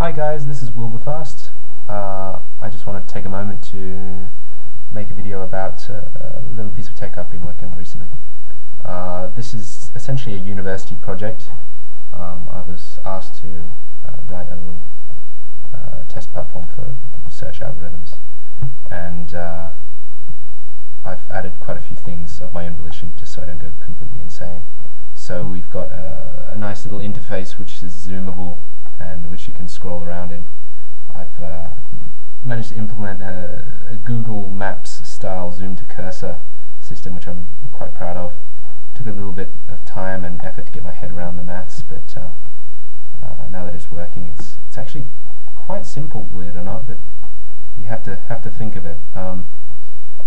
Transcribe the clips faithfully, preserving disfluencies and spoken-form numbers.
Hi guys, this is Wilbefast. Uh, I just wanted to take a moment to make a video about uh, a little piece of tech I've been working on recently. Uh, this is essentially a university project. Um, I was asked to uh, write a little uh, test platform for search algorithms, and uh, I've added quite a few things of my own volition just so I don't go completely insane. So we've got a, a nice little interface which is zoomable and which you can scroll around in. I've uh, managed to implement a, a Google Maps style zoom to cursor system, which I'm quite proud of. It took a little bit of time and effort to get my head around the maths, but uh, uh, now that it's working, it's it's actually quite simple, believe it or not. But you have to have to think of it. Um,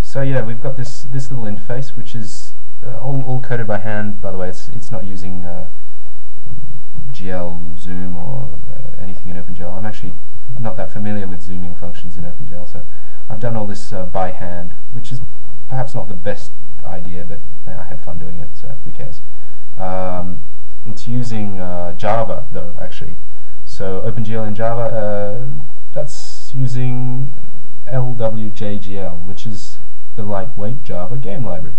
so yeah, we've got this this little interface, which is uh, all all coded by hand. By the way, it's it's not using Uh, G L, zoom, or uh, anything in OpenGL. I'm actually not that familiar with zooming functions in OpenGL, so I've done all this uh, by hand, which is perhaps not the best idea, but yeah, I had fun doing it, so who cares. Um, it's using uh, Java, though, actually. So OpenGL in Java, uh, that's using L W J G L, which is the lightweight Java game library.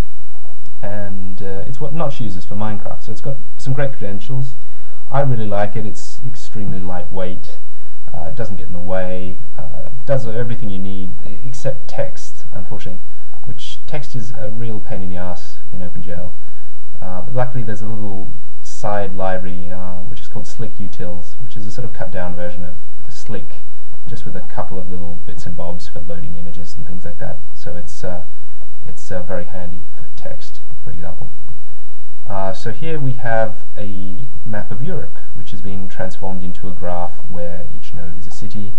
And uh, it's what Notch uses for Minecraft, so it's got some great credentials. I really like it. It's extremely lightweight, uh, doesn't get in the way, uh, does everything you need except text, unfortunately, which text is a real pain in the ass in OpenGL. Uh, but luckily there's a little side library uh, which is called Slick Utils, which is a sort of cut down version of Slick, just with a couple of little bits and bobs for loading images and things like that. So it's, uh, it's uh, very handy for text, for example. Uh, so here we have a map of Europe, which has been transformed into a graph where each node is a city,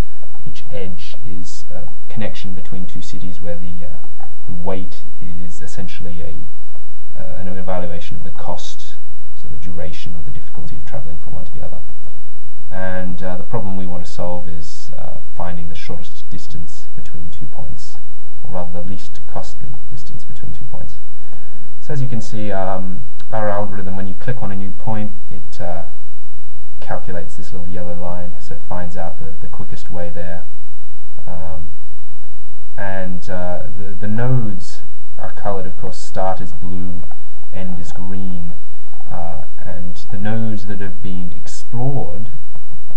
each edge is a connection between two cities where the, uh, the weight is essentially a, uh, an evaluation of the cost, so the duration or the difficulty of travelling from one to the other. And uh, the problem we want to solve is uh, finding the shortest distance between two points, or rather the least costly distance between two points. So as you can see, um, our algorithm, when you click on a new point, it uh, calculates this little yellow line, so it finds out the, the quickest way there. Um, and uh, the, the nodes are coloured, of course. Start is blue, end is green, uh, and the nodes that have been explored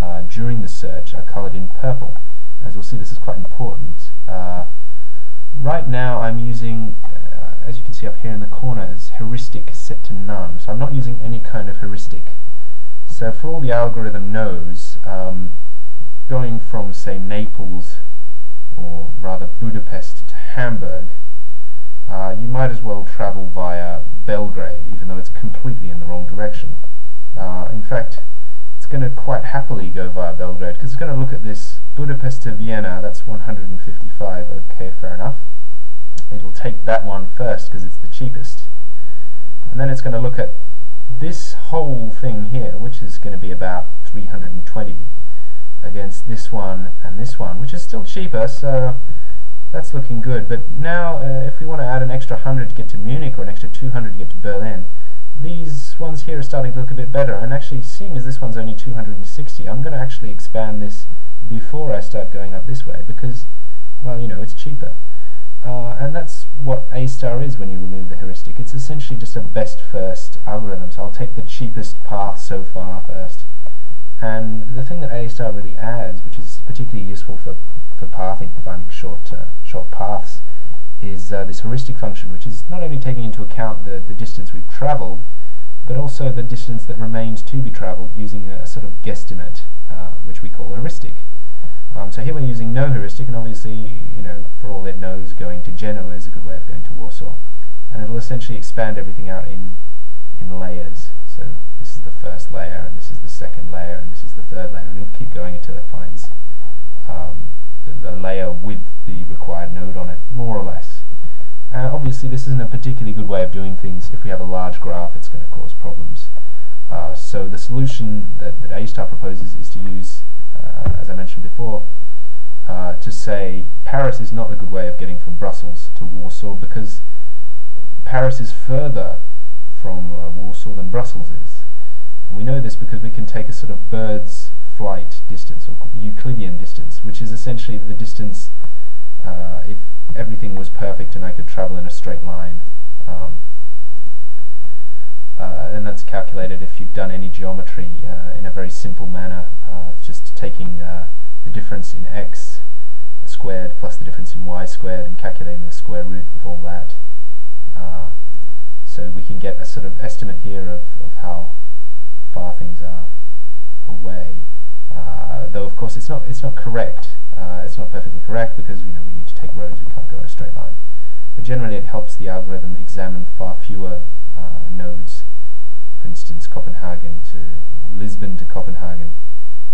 uh, during the search are coloured in purple. As we'll see, this is quite important. Uh, right now I'm using, as you can see up here in the corner, is heuristic set to none, so I'm not using any kind of heuristic. So for all the algorithm knows, um, going from, say, Naples, or rather Budapest, to Hamburg, uh, you might as well travel via Belgrade, even though it's completely in the wrong direction. Uh, in fact, it's going to quite happily go via Belgrade, because it's going to look at this Budapest to Vienna, that's one hundred fifty-five, okay, fair enough. It'll take that one first because it's the cheapest, and then it's going to look at this whole thing here, which is going to be about three hundred twenty, against this one and this one, which is still cheaper, so that's looking good. But now uh, if we want to add an extra one hundred to get to Munich, or an extra two hundred to get to Berlin, these ones here are starting to look a bit better. And actually, seeing as this one's only two hundred sixty, I'm going to actually expand this before I start going up this way, because, well, you know, it's cheaper. Uh, and that's what A star is when you remove the heuristic. It's essentially just a best first algorithm, so I'll take the cheapest path so far first. And the thing that A star really adds, which is particularly useful for, for pathing, finding short, uh, short paths, is uh, this heuristic function, which is not only taking into account the, the distance we've travelled, but also the distance that remains to be travelled, using a, a sort of guesstimate, uh, which we call heuristic. Um, so here we're using no heuristic, and obviously, you know, for all it knows, going to Genoa is a good way of going to Warsaw. And it'll essentially expand everything out in, in layers. So this is the first layer, and this is the second layer, and this is the third layer, and it'll keep going until it finds um, a layer with the required node on it, more or less. Uh, obviously, this isn't a particularly good way of doing things. If we have a large graph, it's going to cause problems. Uh, so the solution that, that A star proposes is to use, Uh, as I mentioned before, uh, to say Paris is not a good way of getting from Brussels to Warsaw, because Paris is further from uh, Warsaw than Brussels is. And we know this because we can take a sort of bird's flight distance, or you Euclidean distance, which is essentially the distance uh, if everything was perfect and I could travel in a straight line. Um, uh, and that's calculated if you've done any geometry uh, in a very simple manner, uh, just taking uh, the difference in x squared plus the difference in y squared and calculating the square root of all that. Uh, so we can get a sort of estimate here of, of how far things are away. Uh, though of course it's not it's not correct. Uh, it's not perfectly correct because you know we need to take roads, we can't go in a straight line. But generally it helps the algorithm examine far fewer uh, nodes. For instance, Copenhagen to Lisbon to Copenhagen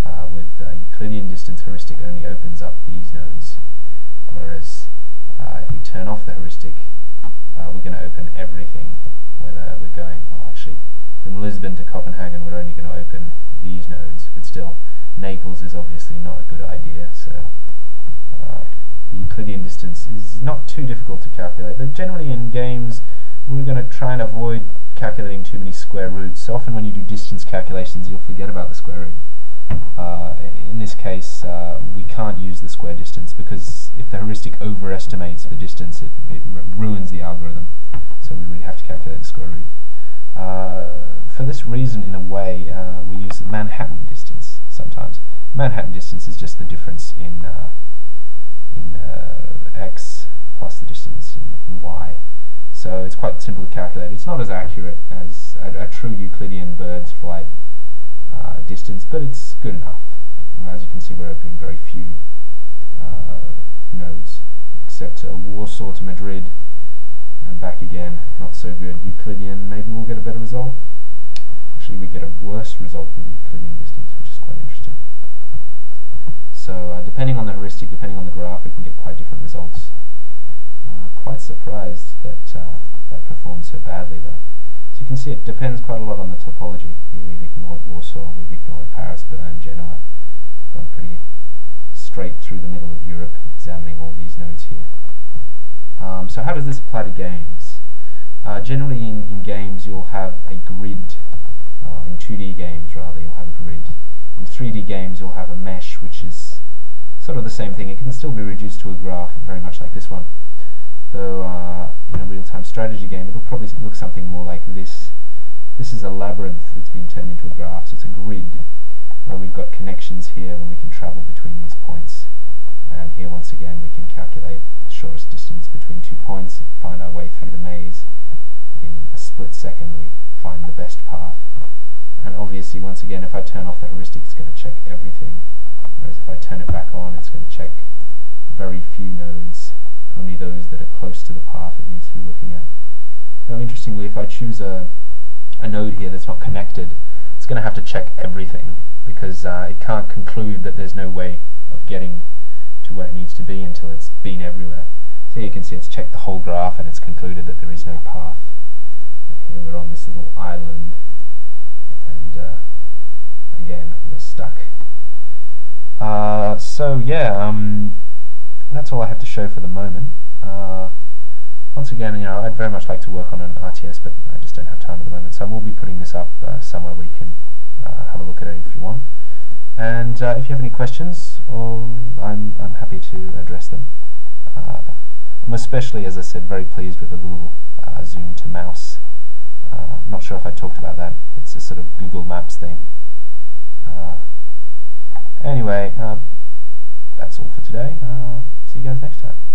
uh, with uh, Euclidean distance heuristic only opens up these nodes, whereas uh, if we turn off the heuristic, uh, we're going to open everything. Whether we're going well, actually from Lisbon to Copenhagen, we're only going to open these nodes, but still. Naples is obviously not a good idea, so uh, the Euclidean distance is not too difficult to calculate. But generally in games we're going to try and avoid calculating too many square roots, so often when you do distance calculations you'll forget about the square root. Uh, in this case uh, we can't use the square distance because if the heuristic overestimates the distance it, it r ruins the algorithm, so we really have to calculate the square root. Uh, for this reason in a way uh, we use the Manhattan distance. Sometimes Manhattan distance is just the difference in uh, in uh, x plus the distance in, in y, so it's quite simple to calculate. It's not as accurate as a, a true Euclidean bird's flight uh, distance, but it's good enough. And as you can see, we're opening very few uh, nodes, except uh, Warsaw to Madrid and back again. Not so good. Euclidean, maybe we'll get a better result. Actually, we get a worse result with Euclidean distance, which is quite interesting. So uh, depending on the heuristic, depending on the graph, we can get quite different results. Uh, quite surprised that uh, that performed so badly though. So you can see it depends quite a lot on the topology. Here we've ignored Warsaw, we've ignored Paris, Bern, Genoa. We've gone pretty straight through the middle of Europe examining all these nodes here. Um, so how does this apply to games? Uh, generally in, in games you'll have a grid. Uh, in two D games rather, you'll have a grid. In three D games you'll have a mesh, which is sort of the same thing. It can still be reduced to a graph very much like this one, though uh, in a real-time strategy game it'll probably look something more like this. This is a labyrinth that's been turned into a graph, so it's a grid where we've got connections here when we can travel between these points, and here once again we can calculate the shortest distance between two points, find our way through the maze. In a split second we find the best path. And obviously, once again, if I turn off the heuristic, it's going to check everything. Whereas if I turn it back on, it's going to check very few nodes, only those that are close to the path it needs to be looking at. Now, interestingly, if I choose a, a node here that's not connected, it's going to have to check everything because uh, it can't conclude that there's no way of getting to where it needs to be until it's been everywhere. So here you can see it's checked the whole graph and it's concluded that there is no path. Here we're on this little island. And uh, again, we're stuck. Uh, so yeah, um, that's all I have to show for the moment. Uh, once again, you know, I'd very much like to work on an R T S, but I just don't have time at the moment. So I will be putting this up uh, somewhere where you can uh, have a look at it if you want. And uh, if you have any questions, um, I'm I'm happy to address them. Uh, I'm especially, as I said, very pleased with the little uh, zoom to mouse. Uh, I'm not sure if I talked about that. It's a sort of Google Maps thing. Uh, anyway, uh, that's all for today. Uh, see you guys next time.